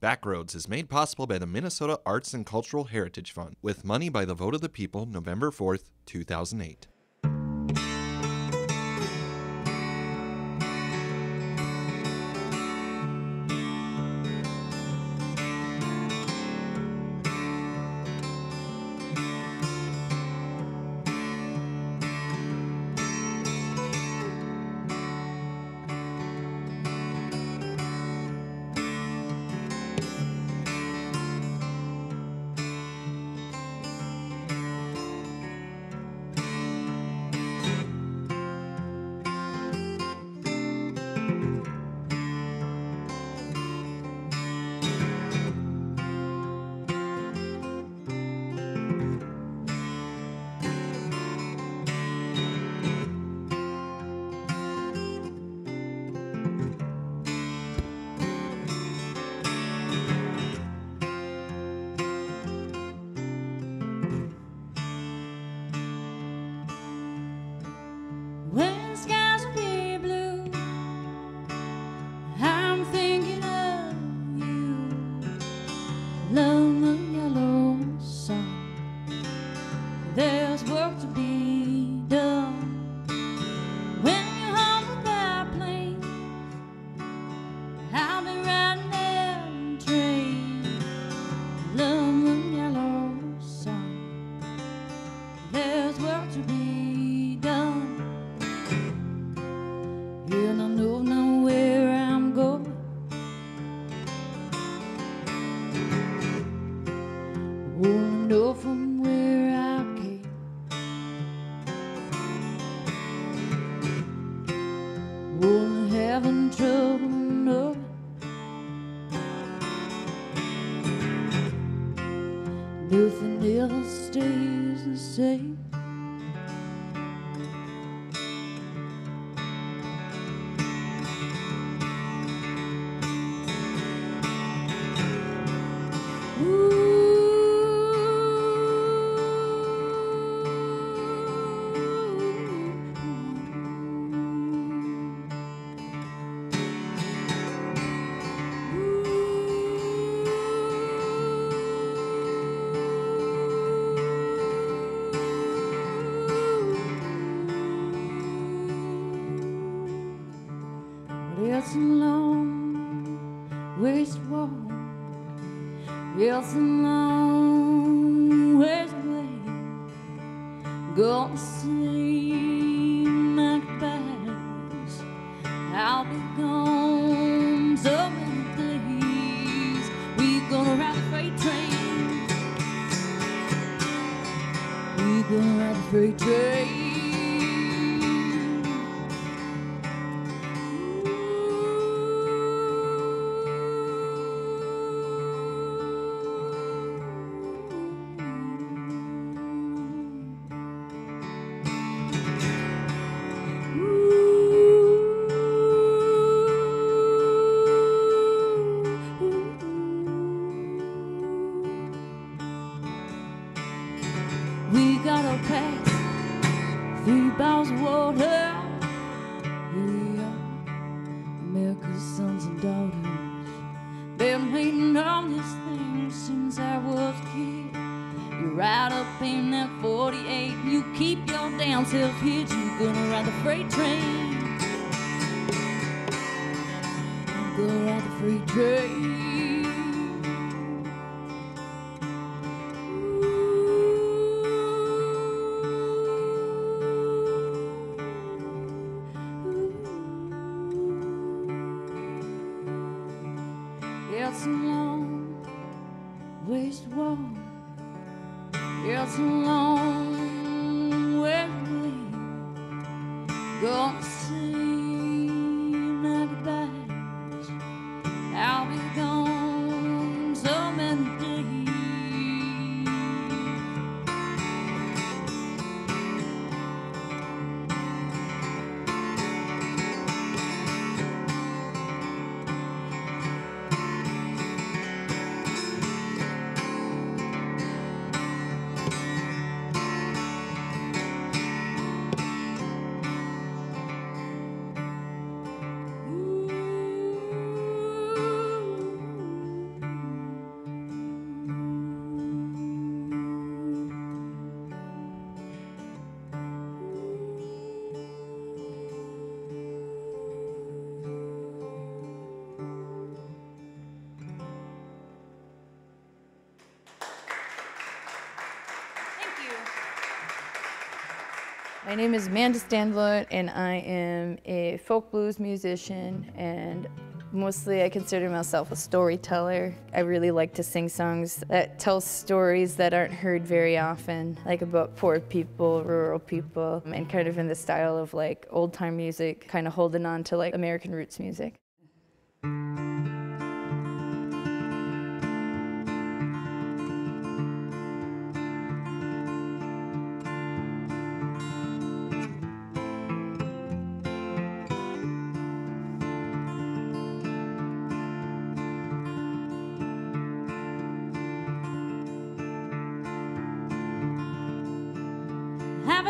Backroads is made possible by the Minnesota Arts and Cultural Heritage Fund, with money by the vote of the people, November 4th, 2008. Nothing ever stays the same. It's a long ways to walk. It's a long ways away. Go to see my goodbyes. I'll be gone so many days. We're gonna ride the freight train. We're gonna ride the freight train. We gotta pass 3 bottles of water. We are America's sons and daughters. Been hating on this thing since I was a kid. You're right up in that 48. You keep your damn self hid. You're gonna ride the freight train. You're gonna ride the freight train. It's a long ways to walk. It's a long way away. Gonna say my goodbyes. I'll be gone so many My name is Amanda Standalone, and I am a folk blues musician, and mostly I consider myself a storyteller. I really like to sing songs that tell stories that aren't heard very often, like about poor people, rural people, and kind of in the style of like old time music, kind of holding on to like American roots music.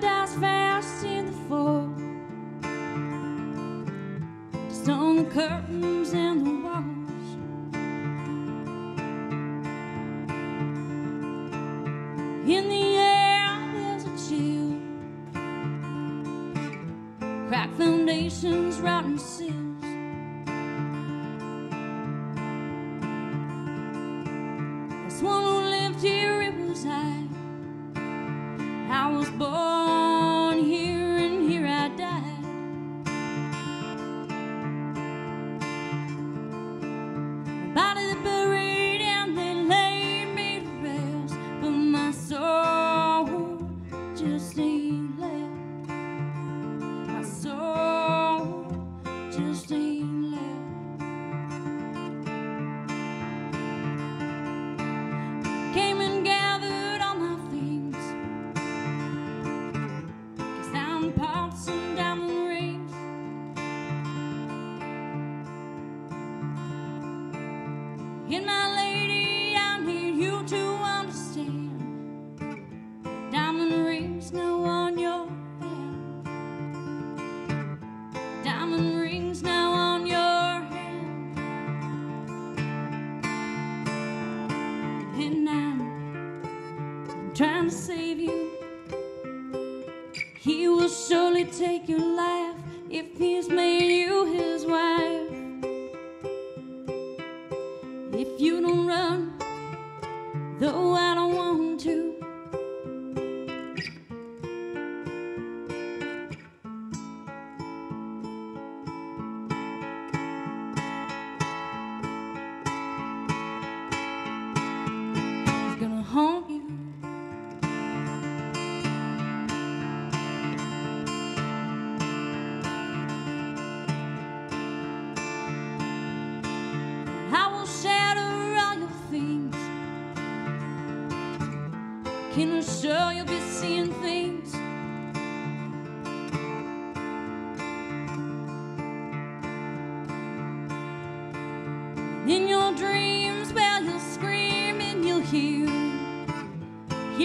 Dies fast in the fall, just on the curtains and the walls. In the air there's a chill, cracked foundations, rotten seals. That's one who lived here, it was I was born. Take your life if he's made you his wife. If you don't run, though I don't want to. He's gonna haunt you. Sure, you'll be seeing things in your dreams. Well, you'll scream and you'll hear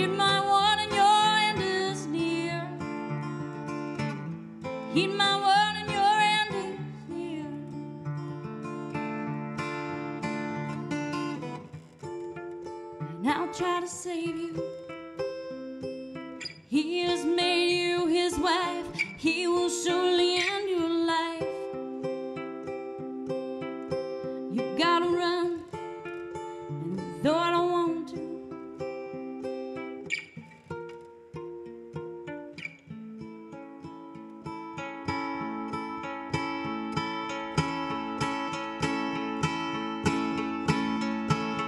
my word, and your end is near. Heed my word, and your end is near. And I'll try to save you. He has made you his wife. He will surely end your life. You've got to run, and though I don't want to.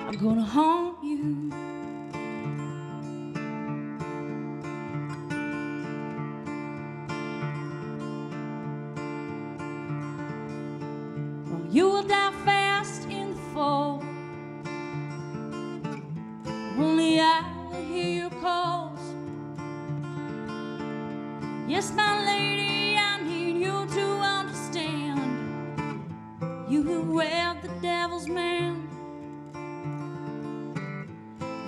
I'm gonna haunt you. You will die fast in the fall. Only I will hear your calls. Yes, my lady, I need you to understand. You have weathered the devil's man.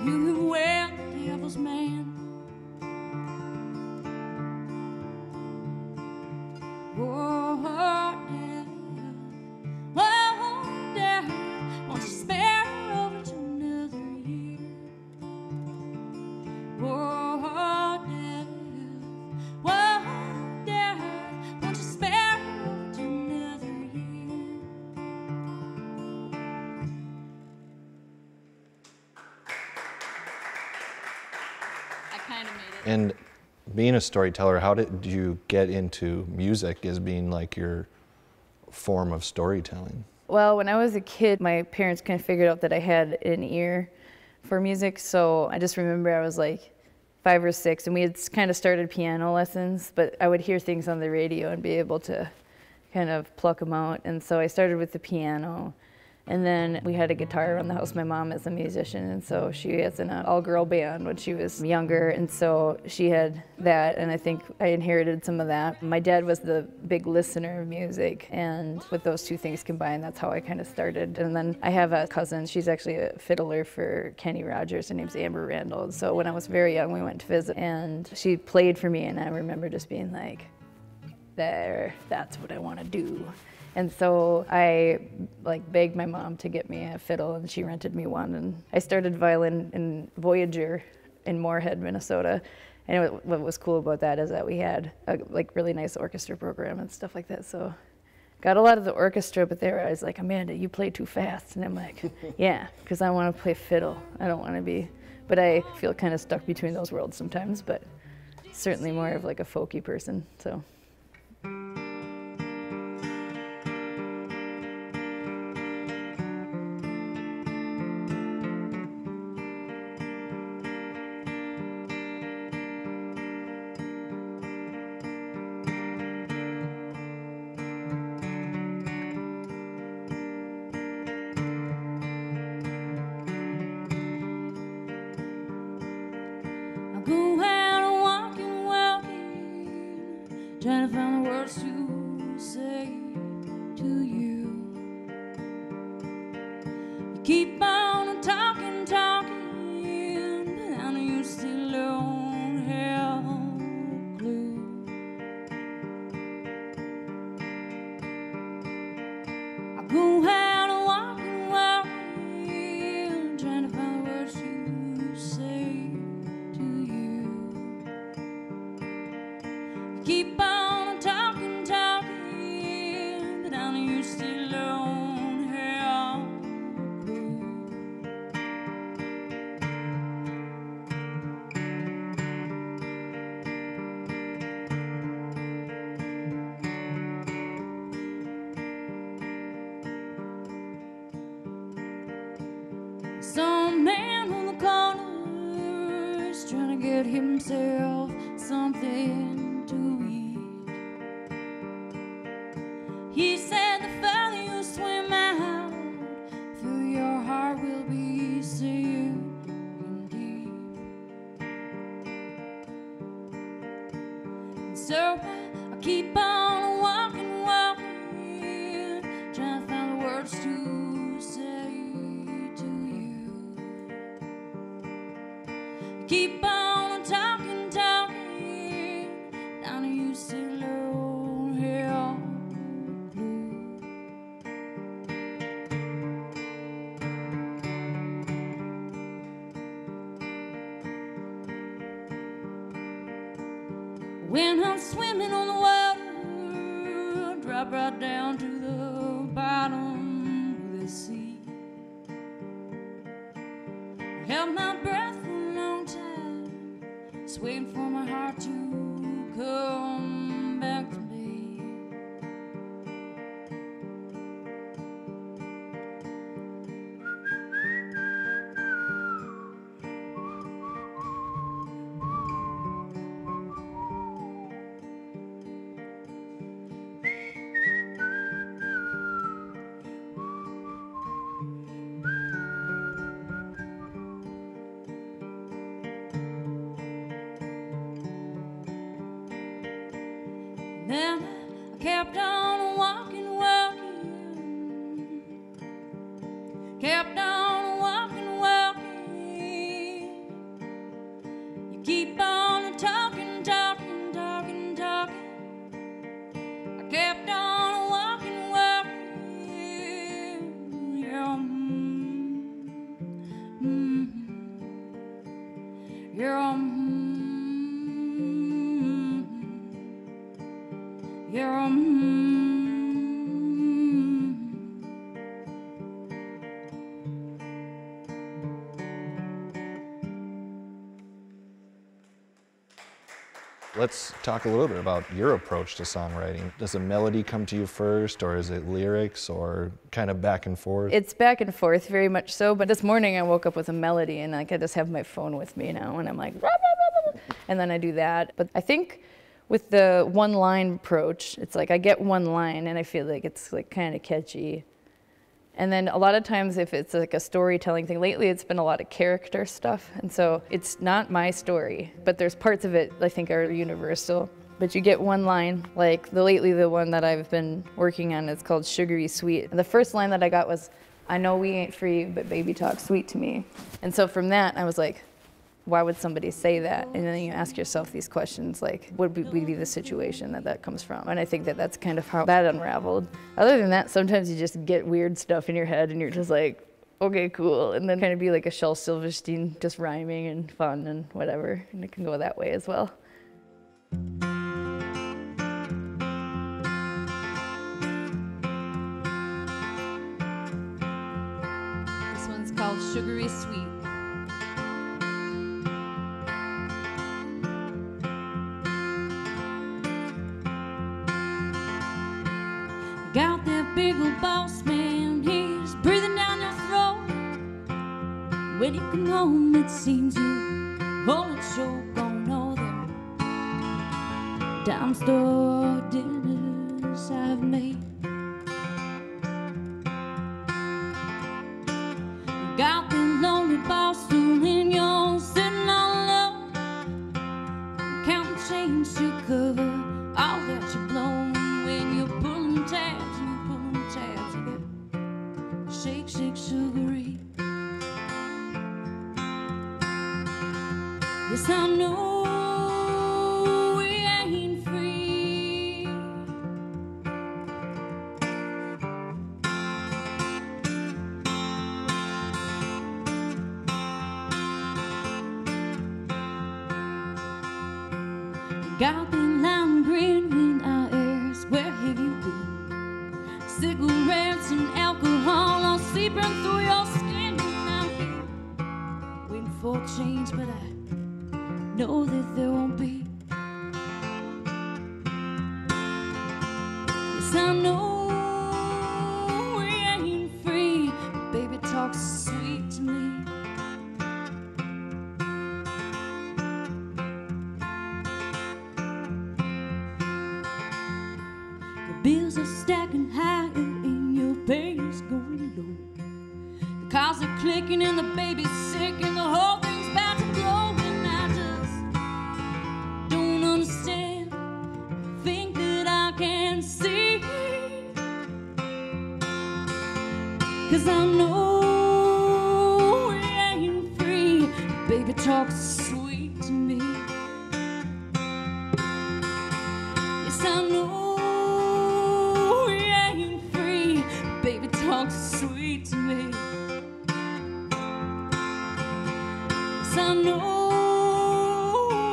You have weathered the devil's man. And being a storyteller, how did you get into music as being like your form of storytelling? Well, when I was a kid, my parents kind of figured out that I had an ear for music, so I just remember I was like 5 or 6, and we had kind of started piano lessons, but I would hear things on the radio and be able to kind of pluck them out, and so I started with the piano. And then we had a guitar around the house. My mom is a musician, and so she was in an all-girl band when she was younger, and so she had that, and I think I inherited some of that. My dad was the big listener of music, and with those two things combined, that's how I kind of started. And then I have a cousin, she's actually a fiddler for Kenny Rogers. Her name's Amber Randall, and so when I was very young, we went to visit, and she played for me, and I remember just being like, there, that's what I want to do. And so I like begged my mom to get me a fiddle, and she rented me one. And I started violin in Voyager in Moorhead, Minnesota. And what was cool about that is that we had a like really nice orchestra program and stuff like that. So got a lot of the orchestra, but there I was like, Amanda, you play too fast. And I'm like, yeah, because I want to play fiddle. I don't want to be, but I feel kind of stuck between those worlds sometimes, but certainly more of like a folky person, so. Some man on the corner is trying to get himself something to eat. He said the fella you swim out through your heart will be saved indeed. And so I keep on. When I'm swimming on the water, I drop right down to the bottom of the sea. I held my breath for a long time, just waiting for my heart to come back to me. Then I kept on walking, walking. Kept on walking, walking. You keep on talking, talking, talking, talking. I kept on walking, walking. Yeah, yeah. You're Let's talk a little bit about your approach to songwriting. Does a melody come to you first, or is it lyrics, or kind of back and forth? It's back and forth, very much so. But this morning I woke up with a melody, and like, I just have my phone with me now, and I'm like, rah, rah, rah, rah, and then I do that. But I think with the one-line approach, it's like I get one line, and I feel like it's like kind of catchy. And then a lot of times if it's like a storytelling thing, lately it's been a lot of character stuff, and so it's not my story, but there's parts of it I think are universal. But you get one line, like lately the one that I've been working on is called Sugary Sweet. And the first line that I got was, I know we ain't free, but baby talk sweet to me. And so from that I was like, why would somebody say that? And then you ask yourself these questions, like, what would be the situation that that comes from? And I think that that's kind of how that unraveled. Other than that, sometimes you just get weird stuff in your head and you're just like, okay, cool. And then kind of be like a Shel Silverstein, just rhyming and fun and whatever. And it can go that way as well. This one's called Sugary Sweet. Got that big old boss man, he's breathing down your throat. When you come home, it seems you hold a choke on all them dime store dinners I've made. Got that lonely boss doing your sitting all alone, counting change to cover all that you've blown. When you pullin' tabs, you pullin' tabs, you got shake, shake, sugary. Yes, I know we ain't free. Got the lime green when I cigarettes and alcohol are seeping through your skin, and I'm here waiting for change, but I know that there won't be. Yes, I know we ain't free, but baby talks sweet to me. Bills are stacking higher and your pay is going low. The cars are clicking and the baby's sick and the whole thing's about to blow. And I just don't understand. Think that I can see. 'Cause I know we ain't free. Baby talks sweet to me. Yes, I know. Sweet to me. Yes, I know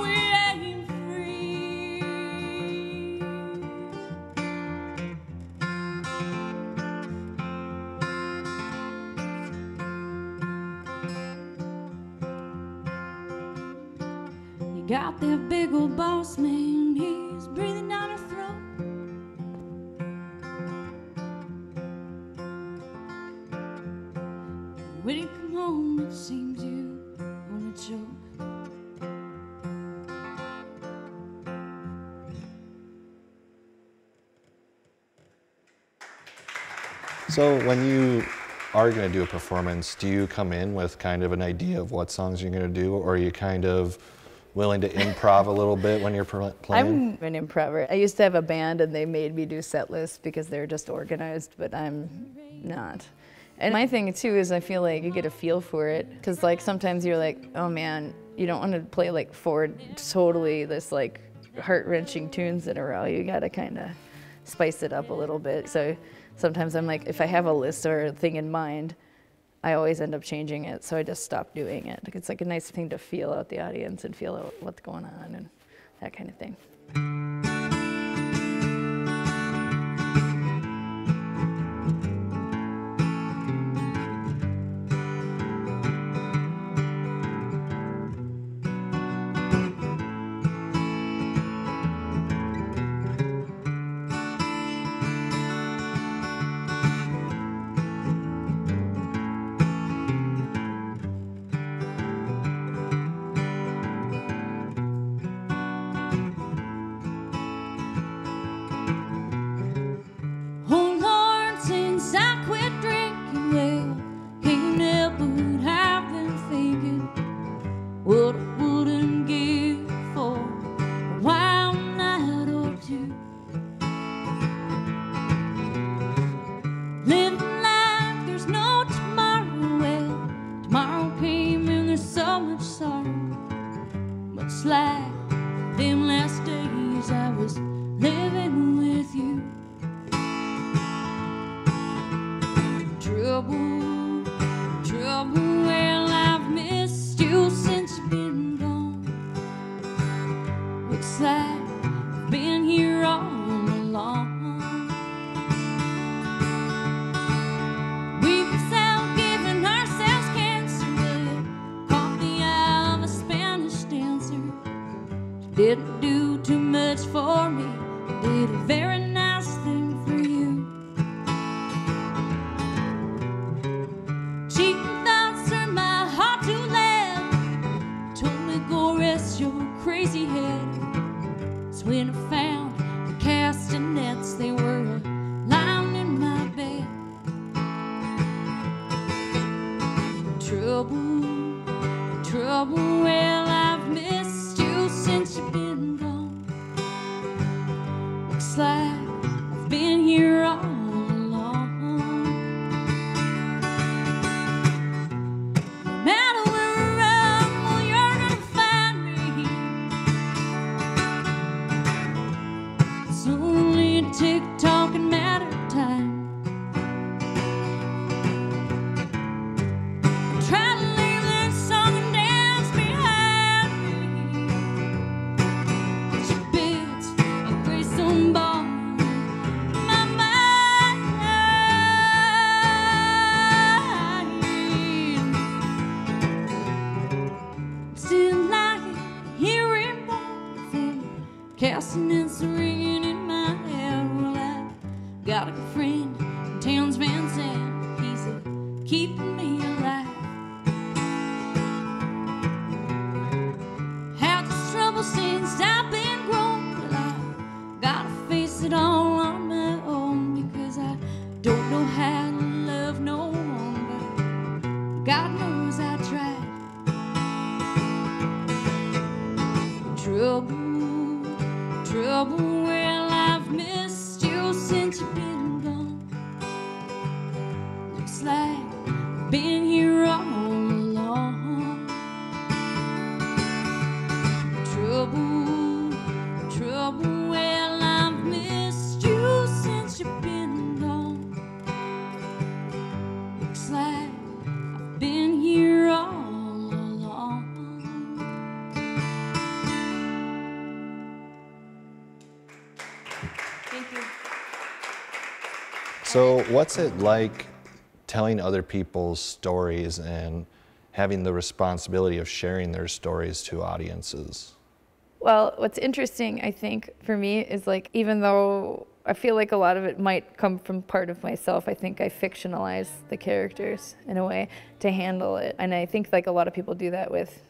we ain't free. You got that big old boss man, he's breathing down her throat. When you come home, it seems you wanna choke. So when you are gonna do a performance, do you come in with kind of an idea of what songs you're gonna do, or are you kind of willing to improv a little bit when you're playing? I'm an improver. I used to have a band and they made me do set lists because they're just organized, but I'm not. And my thing too is I feel like you get a feel for it, because like sometimes you're like, oh man, you don't want to play like four totally this like heart-wrenching tunes in a row. You gotta kind of spice it up a little bit. So sometimes I'm like, if I have a list or a thing in mind, I always end up changing it, so I just stop doing it. It's like a nice thing to feel out the audience and feel out what's going on and that kind of thing. just like them last days I was living with you. Trouble, trouble, well, I've missed you since you've been gone. Looks like I've been here all along. Didn't do too much for me, did a very nice thing for you. Cheating thoughts turned my heart to lead. Told me go rest your crazy head. It's when I found the casting nets, they were lying in my bed. Trouble, trouble, well, I've missed since you've been gone. Looks like I've been here all along. No matter where I run, well, you're gonna find me. It's only a tick-tock and matter of time. Casting and serene in my head. Well, I've got a good friend in Towns Van Zandt. He's keeping me alive. Had this trouble since I've been grown, but I've got to face it all on my own, because I don't know how to love no one, but God knows I tried. Trouble, trouble, well, I've missed you since you've been gone. Looks like I've been here all along. Trouble, trouble, well, I've missed you since you've been gone. Looks like I've been here all along. So what's it like telling other people's stories and having the responsibility of sharing their stories to audiences? Well, what's interesting, I think, for me is, like, even though I feel like a lot of it might come from part of myself, I think I fictionalize the characters in a way to handle it. And I think, like, a lot of people do that with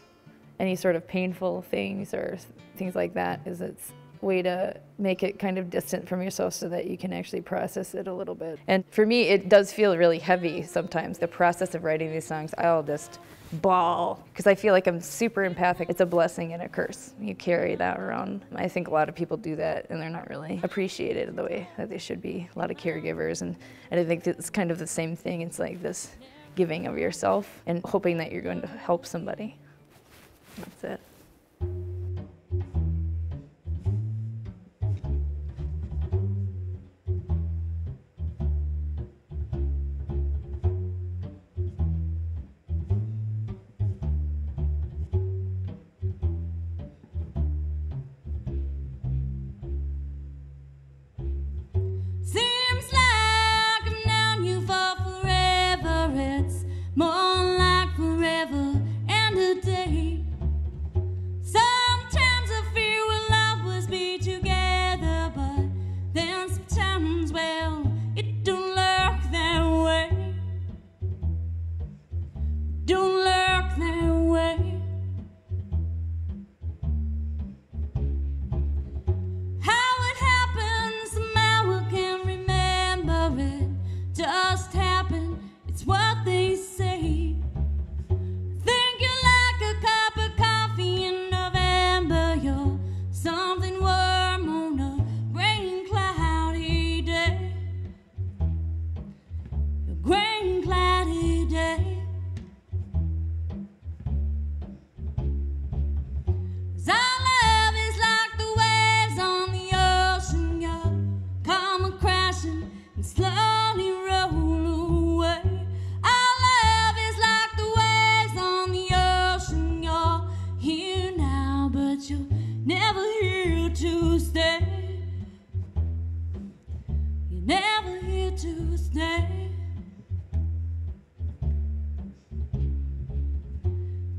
any sort of painful things or things like that, is it's way to make it kind of distant from yourself so that you can actually process it a little bit. And for me, it does feel really heavy sometimes. The process of writing these songs, I'll just bawl because I feel like I'm super empathic. It's a blessing and a curse. You carry that around. I think a lot of people do that and they're not really appreciated in the way that they should be. A lot of caregivers, and I think it's kind of the same thing. It's like this giving of yourself and hoping that you're going to help somebody. That's it. More like forever and a day.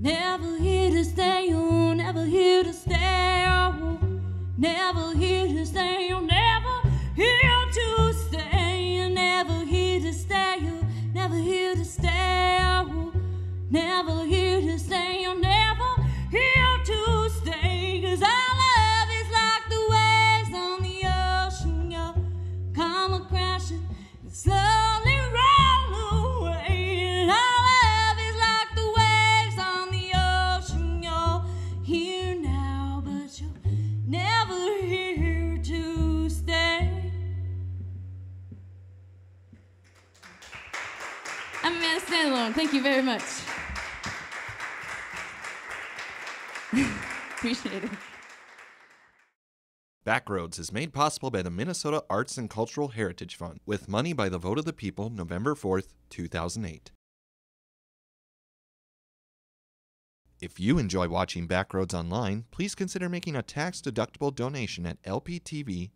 Never here to stay, oh, never here to stay, oh, never here to stay, oh, never here to stay, oh, never here to stay, oh, never here to stay, oh, never here to stay, oh, never here to stay, 'cause I slowly roll away, and all I have is like the waves on the ocean. You're here now, but you're never here to stay. I'm Amanda Standalone. Thank you very much. Appreciate it. Backroads is made possible by the Minnesota Arts and Cultural Heritage Fund, with money by the vote of the people, November 4th, 2008. If you enjoy watching Backroads online, please consider making a tax-deductible donation at lptv.org.